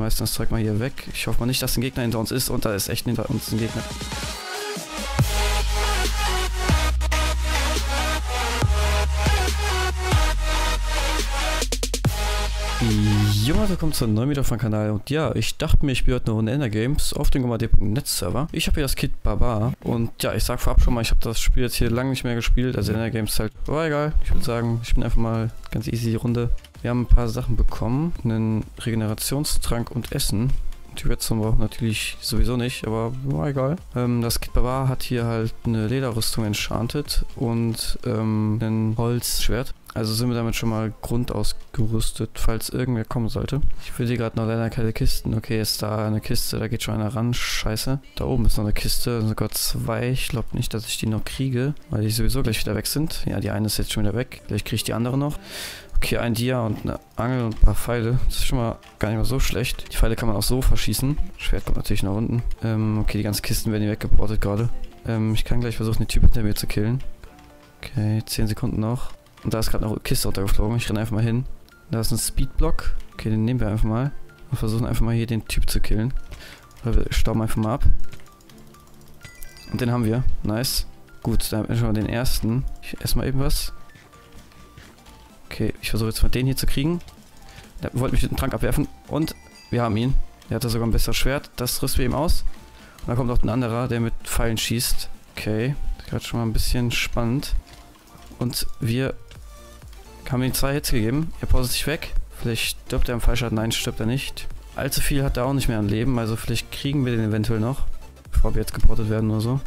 schmeiß das Zeug mal hier weg. Ich hoffe mal nicht, dass ein Gegner hinter uns ist. Und da ist echt hinter uns ein Gegner. Jo, willkommen zu einem neuen Video auf meinem Kanal. Und ja, ich dachte mir, ich spiele heute eine Runde Ender Games auf dem GOMAD.netz-Server. Ich habe hier das Kit Barbar. Und ja, ich sag vorab schon mal, ich habe das Spiel jetzt hier lange nicht mehr gespielt. Also Ender Games halt, war egal. Ich würde sagen, ich bin einfach mal ganz easy die Runde. Wir haben ein paar Sachen bekommen. Einen Regenerationstrank und Essen. Die Redstone brauchen natürlich sowieso nicht, aber war egal. Das Kit Barbar hat hier halt eine Lederrüstung enchanted und ein Holzschwert. Also sind wir damit schon mal grundausgerüstet, falls irgendwer kommen sollte. Ich will hier gerade noch leider keine Kisten. Okay, ist da eine Kiste, da geht schon einer ran, scheiße. Da oben ist noch eine Kiste, sind sogar zwei. Ich glaube nicht, dass ich die noch kriege, weil die sowieso gleich wieder weg sind. Ja, die eine ist jetzt schon wieder weg, vielleicht kriege ich die andere noch. Okay, ein Dia und eine Angel und ein paar Pfeile. Das ist schon mal gar nicht mal so schlecht. Die Pfeile kann man auch so verschießen. Schwert kommt natürlich nach unten. Okay, die ganzen Kisten werden hier weggeportet gerade. Ich kann gleich versuchen, den Typ hinter mir zu killen. Okay, 10 Sekunden noch. Und da ist gerade noch eine Kiste runtergeflogen. Ich renne einfach mal hin. Da ist ein Speedblock. Okay, den nehmen wir einfach mal. Und versuchen einfach mal hier den Typ zu killen. Oder wir stauben einfach mal ab. Und den haben wir. Nice. Gut, da haben wir schon mal den ersten. Ich esse mal eben was. Okay, ich versuche jetzt mal den hier zu kriegen. Der wollte mich mit dem Trank abwerfen und wir haben ihn. Der hat da sogar ein besseres Schwert. Das rissen wir ihm aus. Und dann kommt noch ein anderer, der mit Pfeilen schießt. Okay, das ist gerade schon mal ein bisschen spannend. Und wir haben ihm 2 Hits gegeben. Er pauset sich weg. Vielleicht stirbt er am Fallschaden. Nein, stirbt er nicht. Allzu viel hat er auch nicht mehr an Leben. Also vielleicht kriegen wir den eventuell noch. Bevor wir jetzt geportet werden oder so.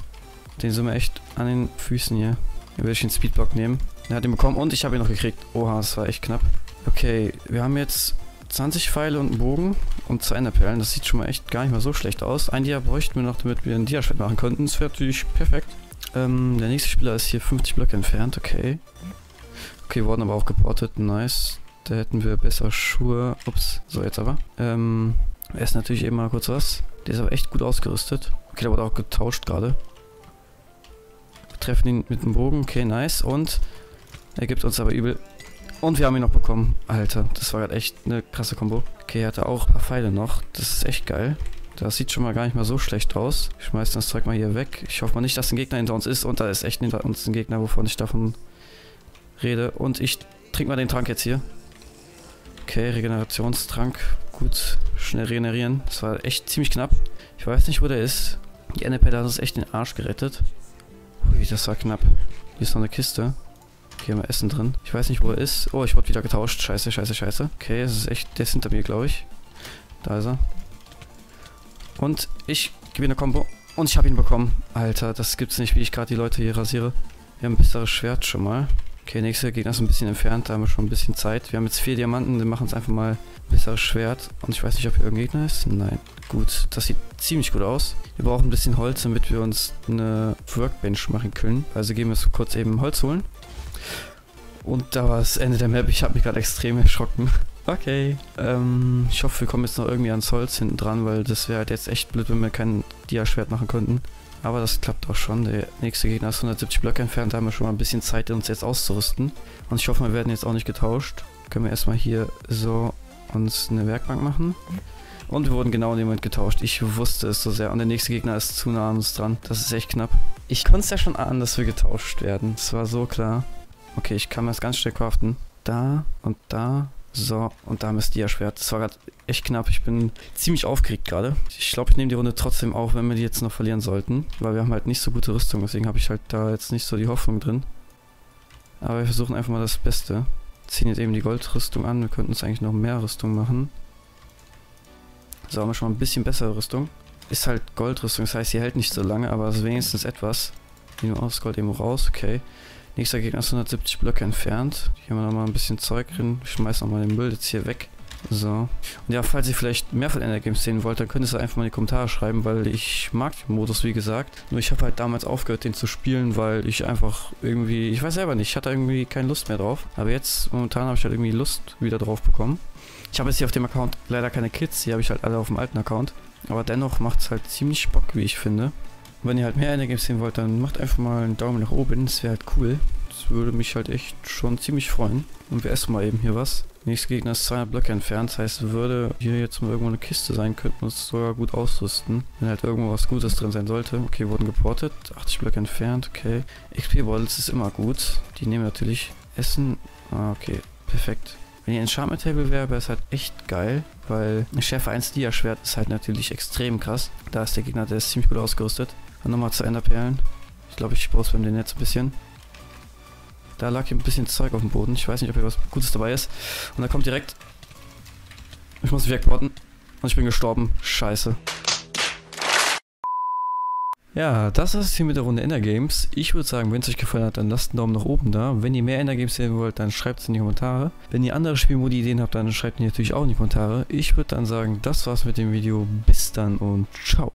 Den sind wir echt an den Füßen hier. Hier will ich den Speedblock nehmen. Er hat ihn bekommen und ich habe ihn noch gekriegt. Oha, das war echt knapp. Okay, wir haben jetzt 20 Pfeile und einen Bogen und 2 Enderperlen. Das sieht schon mal echt gar nicht mal so schlecht aus. Ein Dia bräuchten wir noch, damit wir ein Dia-Schwert machen könnten. Das wäre natürlich perfekt. Der nächste Spieler ist hier 50 Blöcke entfernt. Okay. Okay, wurden aber auch geportet. Nice. Da hätten wir besser Schuhe. Ups, so jetzt aber. Essen natürlich eben mal kurz was. Der ist aber echt gut ausgerüstet. Okay, der wurde auch getauscht gerade. Wir treffen ihn mit dem Bogen. Okay, nice. Und er gibt uns aber übel. Und wir haben ihn noch bekommen. Alter, das war gerade echt eine krasse Kombo. Okay, er hatte auch ein paar Pfeile noch. Das ist echt geil. Das sieht schon mal gar nicht mal so schlecht aus. Ich schmeiße das Zeug mal hier weg. Ich hoffe mal nicht, dass ein Gegner hinter uns ist. Und da ist echt hinter uns ein Gegner, wovon ich davon rede. Und ich trinke mal den Trank jetzt hier. Okay, Regenerationstrank. Gut, schnell regenerieren. Das war echt ziemlich knapp. Ich weiß nicht, wo der ist. Die Enderperle hat uns echt den Arsch gerettet. Ui, das war knapp. Hier ist noch eine Kiste. Okay, haben wir Essen drin. Ich weiß nicht, wo er ist. Oh, ich wurde wieder getauscht. Scheiße, scheiße, scheiße. Okay, das ist echt. Der ist hinter mir, glaube ich. Da ist er. Und ich gebe ihm eine Kombo. Und ich habe ihn bekommen. Alter, das gibt's nicht, wie ich gerade die Leute hier rasiere. Wir haben ein besseres Schwert schon mal. Okay, nächster Gegner ist ein bisschen entfernt. Da haben wir schon ein bisschen Zeit. Wir haben jetzt 4 Diamanten. Wir machen uns einfach mal ein besseres Schwert. Und ich weiß nicht, ob hier irgendein Gegner ist. Nein. Gut, das sieht ziemlich gut aus. Wir brauchen ein bisschen Holz, damit wir uns eine Workbench machen können. Also gehen wir jetzt kurz eben Holz holen. Und da war das Ende der Map. Ich habe mich gerade extrem erschrocken. Okay. Ich hoffe, wir kommen jetzt noch irgendwie ans Holz hinten dran, weil das wäre halt jetzt echt blöd, wenn wir kein Dia-Schwert machen könnten. Aber das klappt auch schon. Der nächste Gegner ist 170 Blöcke entfernt. Da haben wir schon mal ein bisschen Zeit, uns jetzt auszurüsten. Und ich hoffe, wir werden jetzt auch nicht getauscht. Können wir erstmal hier so uns eine Werkbank machen. Und wir wurden genau in dem Moment getauscht. Ich wusste es so sehr. Und der nächste Gegner ist zu nah an uns dran. Das ist echt knapp. Ich konnte es ja schon ahnen, dass wir getauscht werden. Das war so klar. Okay, ich kann mir das ganz schnell craften. Da und da. So, und da haben wir das Dia-Schwert. Das war gerade echt knapp. Ich bin ziemlich aufgeregt gerade. Ich glaube, ich nehme die Runde trotzdem auf, wenn wir die jetzt noch verlieren sollten. Weil wir haben halt nicht so gute Rüstung. Deswegen habe ich halt da jetzt nicht so die Hoffnung drin. Aber wir versuchen einfach mal das Beste. Ziehen jetzt eben die Goldrüstung an. Wir könnten uns eigentlich noch mehr Rüstung machen. So, haben wir schon mal ein bisschen bessere Rüstung. Ist halt Goldrüstung. Das heißt, sie hält nicht so lange, aber es ist wenigstens etwas. Nehmen wir aus Gold eben raus. Okay. Nächster Gegner ist 170 Blöcke entfernt. Hier haben wir nochmal ein bisschen Zeug drin. Ich schmeiß nochmal den Müll jetzt hier weg. So. Und ja, falls ihr vielleicht mehr von Ender Games sehen wollt, dann könnt ihr es einfach mal in die Kommentare schreiben, weil ich mag den Modus, wie gesagt. Nur ich habe halt damals aufgehört, den zu spielen, weil ich einfach irgendwie, ich weiß selber nicht, ich hatte irgendwie keine Lust mehr drauf. Aber jetzt, momentan habe ich halt irgendwie Lust wieder drauf bekommen. Ich habe jetzt hier auf dem Account leider keine Kids, die habe ich halt alle auf dem alten Account. Aber dennoch macht es halt ziemlich Bock, wie ich finde. Wenn ihr halt mehr Ender Games sehen wollt, dann macht einfach mal einen Daumen nach oben, das wäre halt cool. Das würde mich halt echt schon ziemlich freuen. Und wir essen mal eben hier was. Nächster Gegner ist 200 Blöcke entfernt, das heißt, würde hier jetzt mal irgendwo eine Kiste sein, könnten wir uns sogar gut ausrüsten, wenn halt irgendwo was Gutes drin sein sollte. Okay, wurden geportet, 80 Blöcke entfernt, okay. XP-Bottles ist immer gut, die nehmen natürlich Essen, ah, okay, perfekt. Wenn hier ein Enchantment-Table wäre, wäre es halt echt geil, weil ein Schärfe 1 Dia-Schwert ist halt natürlich extrem krass. Da ist der Gegner, der ist ziemlich gut ausgerüstet. Dann nochmal zu Enderperlen. Ich glaube, ich brauche es beim den jetzt ein bisschen. Da lag hier ein bisschen Zeug auf dem Boden. Ich weiß nicht, ob hier was Gutes dabei ist. Und da kommt direkt... Ich muss mich wegporten. Und ich bin gestorben. Scheiße. Ja, das ist es hier mit der Runde Ender Games. Ich würde sagen, wenn es euch gefallen hat, dann lasst einen Daumen nach oben da. Wenn ihr mehr Ender Games sehen wollt, dann schreibt es in die Kommentare. Wenn ihr andere Spielmodi-Ideen habt, dann schreibt ihr natürlich auch in die Kommentare. Ich würde dann sagen, das war's mit dem Video. Bis dann und ciao.